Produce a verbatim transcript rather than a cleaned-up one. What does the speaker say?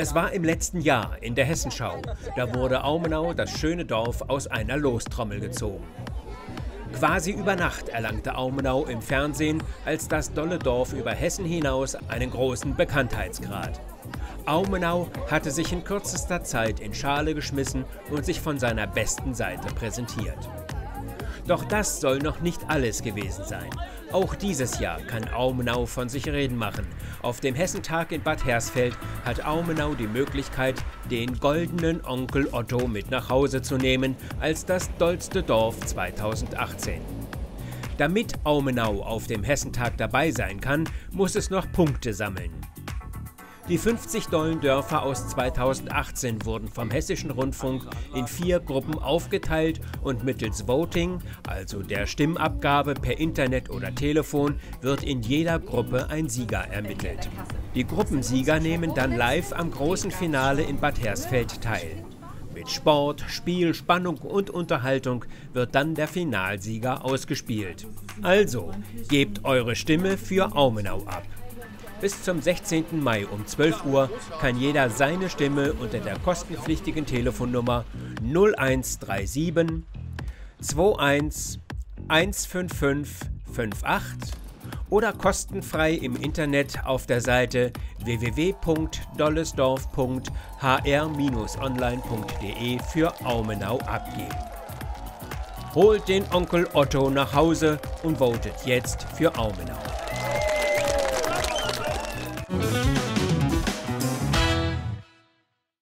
Es war im letzten Jahr in der Hessenschau. Da wurde Aumenau, das schöne Dorf, aus einer Lostrommel gezogen. Quasi über Nacht erlangte Aumenau im Fernsehen als das dolle Dorf über Hessen hinaus einen großen Bekanntheitsgrad. Aumenau hatte sich in kürzester Zeit in Schale geschmissen und sich von seiner besten Seite präsentiert. Doch das soll noch nicht alles gewesen sein. Auch dieses Jahr kann Aumenau von sich reden machen. Auf dem Hessentag in Bad Hersfeld hat Aumenau die Möglichkeit, den goldenen Onkel Otto mit nach Hause zu nehmen als das dollste Dorf zweitausendachtzehn. Damit Aumenau auf dem Hessentag dabei sein kann, muss es noch Punkte sammeln. Die fünfzig dollen Dörfer aus zweitausendachtzehn wurden vom Hessischen Rundfunk in vier Gruppen aufgeteilt und mittels Voting, also der Stimmabgabe per Internet oder Telefon, wird in jeder Gruppe ein Sieger ermittelt. Die Gruppensieger nehmen dann live am großen Finale in Bad Hersfeld teil. Mit Sport, Spiel, Spannung und Unterhaltung wird dann der Finalsieger ausgespielt. Also, gebt eure Stimme für Aumenau ab. Bis zum sechzehnten Mai um zwölf Uhr kann jeder seine Stimme unter der kostenpflichtigen Telefonnummer null eins drei sieben, zwei eins, eins fünf fünf fünf acht oder kostenfrei im Internet auf der Seite w w w punkt dollesdorf punkt h r bindestrich online punkt de für Aumenau abgeben. Holt den Onkel Otto nach Hause und votet jetzt für Aumenau.